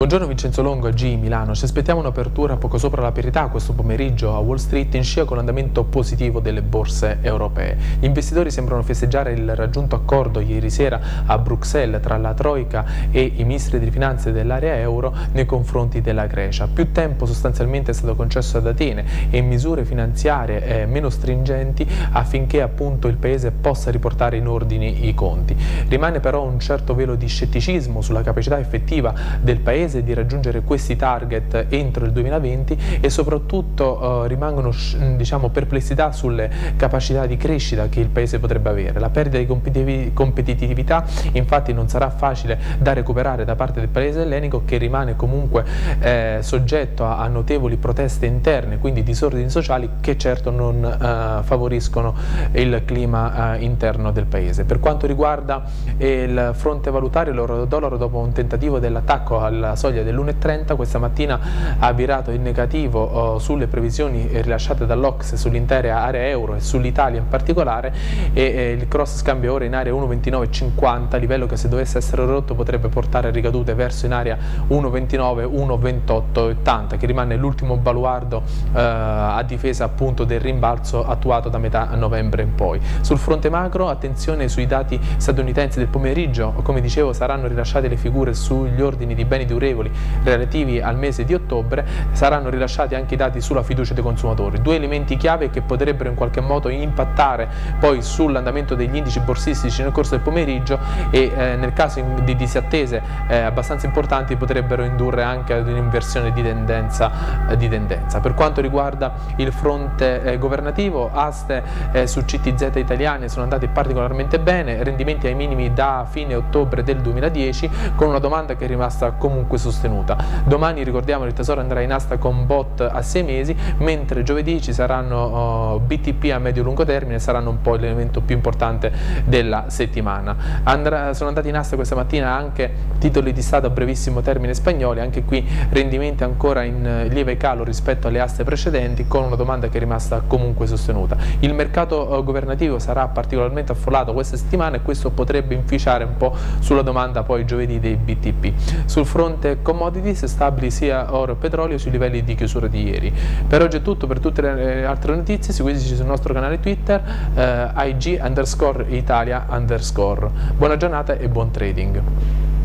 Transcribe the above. Buongiorno Vincenzo Longo, IG Milano. Ci aspettiamo un'apertura poco sopra la parità questo pomeriggio a Wall Street in scia con l'andamento positivo delle borse europee. Gli investitori sembrano festeggiare il raggiunto accordo ieri sera a Bruxelles tra la Troica e i ministri di finanze dell'area euro nei confronti della Grecia. Più tempo sostanzialmente è stato concesso ad Atene e misure finanziarie meno stringenti affinché appunto il paese possa riportare in ordine i conti. Rimane però un certo velo di scetticismo sulla capacità effettiva del paese di raggiungere questi target entro il 2020 e soprattutto rimangono perplessità sulle capacità di crescita che il paese potrebbe avere. La perdita di competitività infatti non sarà facile da recuperare da parte del paese ellenico, che rimane comunque soggetto a notevoli proteste interne, quindi disordini sociali che certo non favoriscono il clima interno del paese. Per quanto riguarda il fronte valutario, l'euro dollaro, dopo un tentativo dell'attacco alla soglia dell'1,30, questa mattina ha virato in negativo sulle previsioni rilasciate dall'Ocse sull'intera area euro e sull'Italia in particolare, e il cross scambio ora in area 1,2950, livello che se dovesse essere rotto potrebbe portare a ricadute verso in area 1,29-1,2880, che rimane l'ultimo baluardo a difesa appunto del rimbalzo attuato da metà novembre in poi. Sul fronte macro, attenzione sui dati statunitensi del pomeriggio. Come dicevo, saranno rilasciate le figure sugli ordini di beni durevoli relativi al mese di ottobre, saranno rilasciati anche i dati sulla fiducia dei consumatori, due elementi chiave che potrebbero in qualche modo impattare poi sull'andamento degli indici borsistici nel corso del pomeriggio e nel caso di disattese abbastanza importanti potrebbero indurre anche ad un'inversione di tendenza. Per quanto riguarda il fronte governativo, aste su CTZ italiane sono andate particolarmente bene, rendimenti ai minimi da fine ottobre del 2010 con una domanda che è rimasta comunque sostenuta. Domani, ricordiamo, il Tesoro andrà in asta con bot a 6 mesi, mentre giovedì ci saranno BTP a medio e lungo termine, saranno un po' l'elemento più importante della settimana. Sono andati in asta questa mattina anche titoli di Stato a brevissimo termine spagnoli, anche qui rendimenti ancora in lieve calo rispetto alle aste precedenti, con una domanda che è rimasta comunque sostenuta. Il mercato governativo sarà particolarmente affollato questa settimana e questo potrebbe inficiare un po' sulla domanda poi giovedì dei BTP. Sul fronte commodities, stabili sia oro e petrolio sui livelli di chiusura di ieri. Per oggi è tutto. Per tutte le altre notizie seguiteci sul nostro canale Twitter IG_Italia_. Buona giornata e buon trading.